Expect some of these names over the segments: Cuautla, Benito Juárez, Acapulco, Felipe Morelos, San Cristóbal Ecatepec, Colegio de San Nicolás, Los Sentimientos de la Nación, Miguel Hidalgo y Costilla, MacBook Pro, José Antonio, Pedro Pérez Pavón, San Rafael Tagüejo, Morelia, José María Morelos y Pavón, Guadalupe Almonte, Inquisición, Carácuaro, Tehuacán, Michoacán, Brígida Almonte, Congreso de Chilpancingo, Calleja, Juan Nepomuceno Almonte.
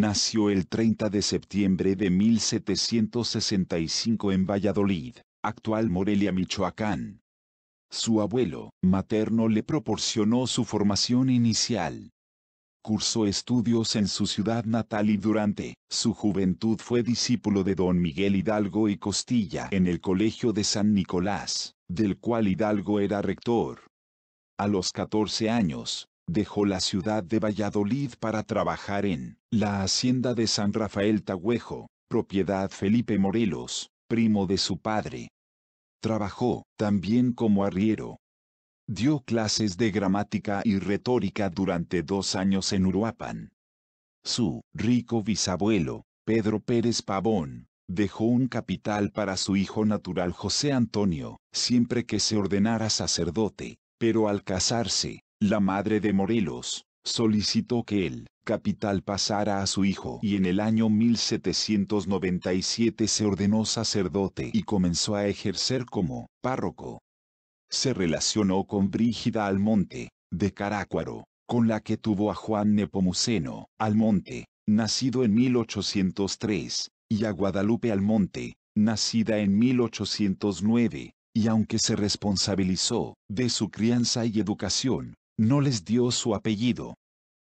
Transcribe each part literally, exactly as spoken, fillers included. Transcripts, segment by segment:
nació el treinta de septiembre de mil setecientos sesenta y cinco en Valladolid, actual Morelia, Michoacán. Su abuelo materno le proporcionó su formación inicial. Cursó estudios en su ciudad natal y durante su juventud fue discípulo de don Miguel Hidalgo y Costilla en el Colegio de San Nicolás, del cual Hidalgo era rector. A los catorce años, dejó la ciudad de Valladolid para trabajar en la hacienda de San Rafael Tagüejo, propiedad Felipe Morelos, primo de su padre. Trabajó también como arriero. Dio clases de gramática y retórica durante dos años en Uruapan. Su rico bisabuelo, Pedro Pérez Pavón, dejó un capital para su hijo natural José Antonio, siempre que se ordenara sacerdote, pero al casarse, la madre de Morelos solicitó que el capital pasara a su hijo y en el año mil setecientos noventa y siete se ordenó sacerdote y comenzó a ejercer como párroco. Se relacionó con Brígida Almonte, de Carácuaro, con la que tuvo a Juan Nepomuceno Almonte, nacido en mil ochocientos tres, y a Guadalupe Almonte, nacida en mil ochocientos nueve, y aunque se responsabilizó de su crianza y educación, no les dio su apellido.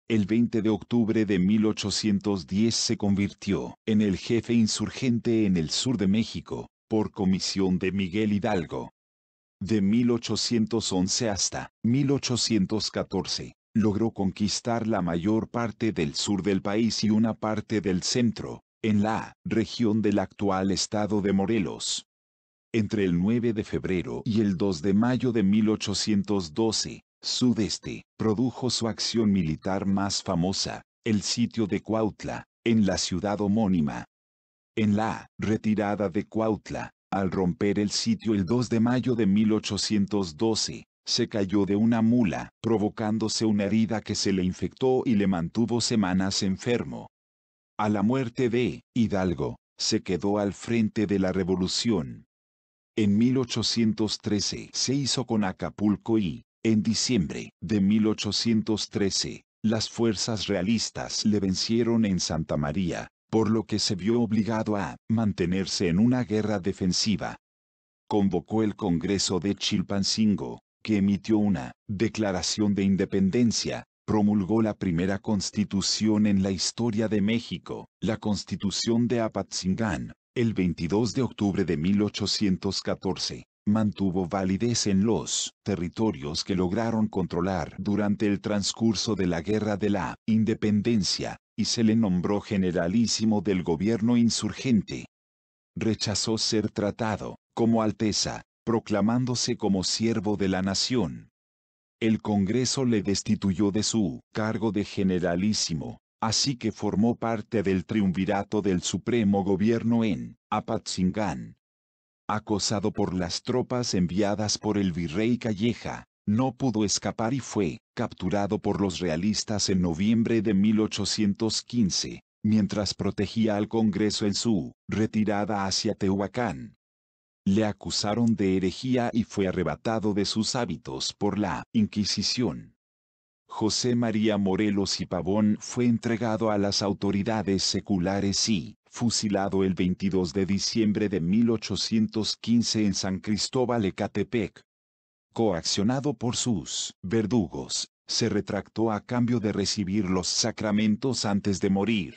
El veinte de octubre de mil ochocientos diez se convirtió en el jefe insurgente en el sur de México, por comisión de Miguel Hidalgo. De mil ochocientos once hasta mil ochocientos catorce, logró conquistar la mayor parte del sur del país y una parte del centro, en la región del actual estado de Morelos. Entre el nueve de febrero y el dos de mayo de mil ochocientos doce, Sudeste, produjo su acción militar más famosa, el sitio de Cuautla, en la ciudad homónima. En la retirada de Cuautla, al romper el sitio el dos de mayo de mil ochocientos doce, se cayó de una mula, provocándose una herida que se le infectó y le mantuvo semanas enfermo. A la muerte de Hidalgo, se quedó al frente de la revolución. En mil ochocientos trece se hizo con Acapulco y, en diciembre de mil ochocientos trece, las fuerzas realistas le vencieron en Santa María, por lo que se vio obligado a mantenerse en una guerra defensiva. Convocó el Congreso de Chilpancingo, que emitió una declaración de independencia, promulgó la primera constitución en la historia de México, la Constitución de Apatzingán, el veintidós de octubre de mil ochocientos catorce. Mantuvo validez en los territorios que lograron controlar durante el transcurso de la Guerra de la Independencia, y se le nombró generalísimo del gobierno insurgente. Rechazó ser tratado como alteza, proclamándose como siervo de la nación. El Congreso le destituyó de su cargo de generalísimo, así que formó parte del triunvirato del supremo gobierno en Apatzingán. Acosado por las tropas enviadas por el virrey Calleja, no pudo escapar y fue capturado por los realistas en noviembre de mil ochocientos quince, mientras protegía al Congreso en su retirada hacia Tehuacán. Le acusaron de herejía y fue arrebatado de sus hábitos por la Inquisición. José María Morelos y Pavón fue entregado a las autoridades seculares y fusilado el veintidós de diciembre de mil ochocientos quince en San Cristóbal Ecatepec. Coaccionado por sus verdugos, se retractó a cambio de recibir los sacramentos antes de morir.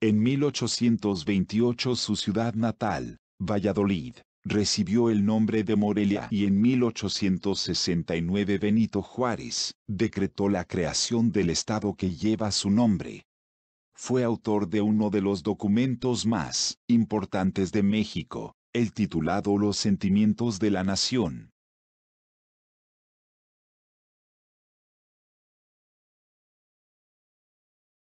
En mil ochocientos veintiocho su ciudad natal, Valladolid, recibió el nombre de Morelia y en mil ochocientos sesenta y nueve Benito Juárez decretó la creación del estado que lleva su nombre. Fue autor de uno de los documentos más importantes de México, el titulado Los Sentimientos de la Nación.